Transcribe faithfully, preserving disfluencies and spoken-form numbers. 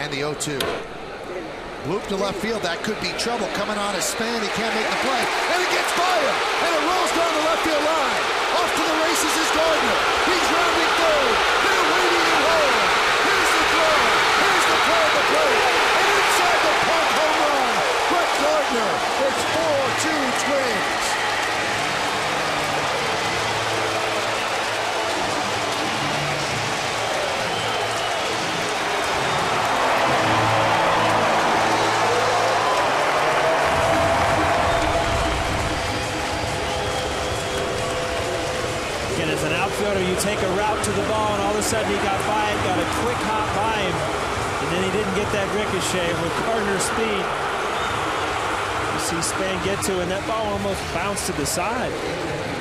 And the oh two. Loop to left field. That could be trouble. Coming on a spin. He can't make the play. And it gets by him. And it rolls down the left field line. Off to the races is Gardner. He's rounding third. They're waiting at home. Here's the throw. Here's the play of the plate. And inside the park home run. Brett Gardner. It's four two Twins. And as an outfielder, you take a route to the ball, and all of a sudden he got by it, got a quick hop by him, and then he didn't get that ricochet with Gardner's speed. You see Span get to, and that ball almost bounced to the side.